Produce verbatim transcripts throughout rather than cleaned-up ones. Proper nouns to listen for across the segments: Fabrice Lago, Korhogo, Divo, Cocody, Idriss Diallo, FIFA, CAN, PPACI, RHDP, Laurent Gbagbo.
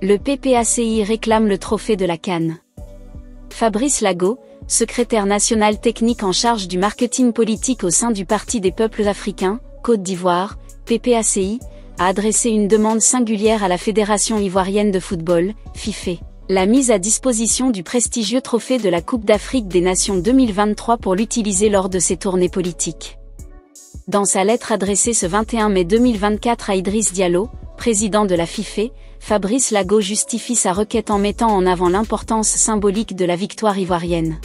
Le P P A C I réclame le trophée de la CAN. Fabrice Lago, secrétaire national technique en charge du marketing politique au sein du Parti des peuples africains, Côte d'Ivoire, P P A C I, a adressé une demande singulière à la Fédération ivoirienne de football, FIFA. La mise à disposition du prestigieux trophée de la Coupe d'Afrique des Nations deux mille vingt-trois pour l'utiliser lors de ses tournées politiques. Dans sa lettre adressée ce vingt et un mai deux mille vingt-quatre à Idriss Diallo, président de la FIFA, Fabrice Lago justifie sa requête en mettant en avant l'importance symbolique de la victoire ivoirienne.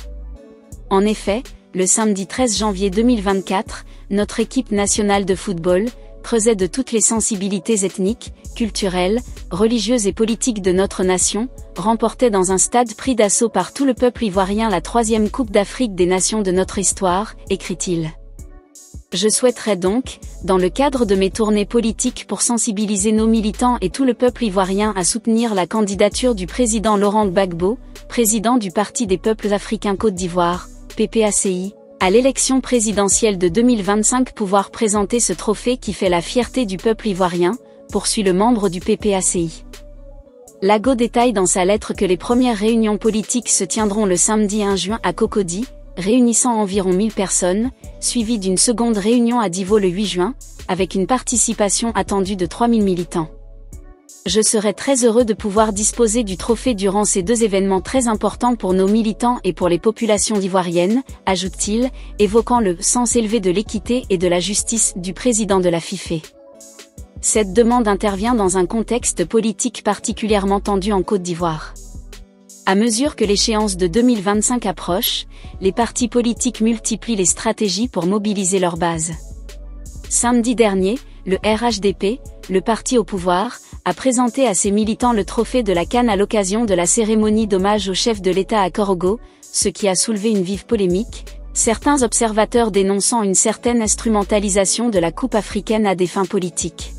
En effet, le samedi treize janvier deux mille vingt-quatre, notre équipe nationale de football creusait de toutes les sensibilités ethniques, culturelles, religieuses et politiques de notre nation, remportait dans un stade pris d'assaut par tout le peuple ivoirien la troisième Coupe d'Afrique des Nations de notre histoire, écrit-il. Je souhaiterais donc, dans le cadre de mes tournées politiques pour sensibiliser nos militants et tout le peuple ivoirien à soutenir la candidature du président Laurent Gbagbo, président du Parti des peuples africains Côte d'Ivoire, P P A C I, à l'élection présidentielle de deux mille vingt-cinq pouvoir présenter ce trophée qui fait la fierté du peuple ivoirien, poursuit le membre du P P A C I. Lago détaille dans sa lettre que les premières réunions politiques se tiendront le samedi un juin à Cocody, réunissant environ mille personnes, suivie d'une seconde réunion à Divo le huit juin, avec une participation attendue de trois mille militants. Je serais très heureux de pouvoir disposer du trophée durant ces deux événements très importants pour nos militants et pour les populations ivoiriennes, ajoute-t-il, évoquant le sens élevé de l'équité et de la justice du président de la FIFA. Cette demande intervient dans un contexte politique particulièrement tendu en Côte d'Ivoire. À mesure que l'échéance de deux mille vingt-cinq approche, les partis politiques multiplient les stratégies pour mobiliser leur base. Samedi dernier, le R H D P, le parti au pouvoir, a présenté à ses militants le trophée de la CAN à l'occasion de la cérémonie d'hommage au chef de l'État à Korhogo, ce qui a soulevé une vive polémique, certains observateurs dénonçant une certaine instrumentalisation de la Coupe africaine à des fins politiques.